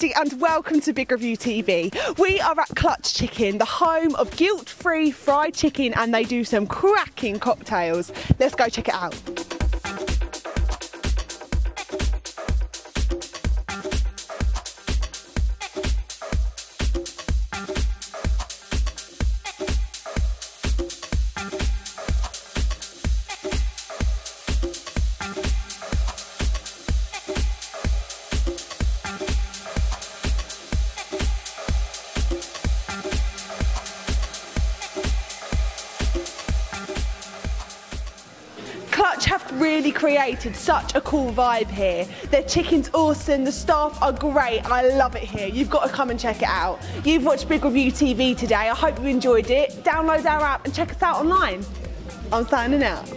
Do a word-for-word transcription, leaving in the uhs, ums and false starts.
Christy and welcome to Big Review T V. We are at Clutch Chicken, the home of guilt-free fried chicken, and they do some cracking cocktails. Let's go check it out. Clutch have really created such a cool vibe here. Their chicken's awesome, the staff are great, and I love it here. You've got to come and check it out. You've watched Big Review T V today. I hope you enjoyed it. Download our app and check us out online. I'm signing out.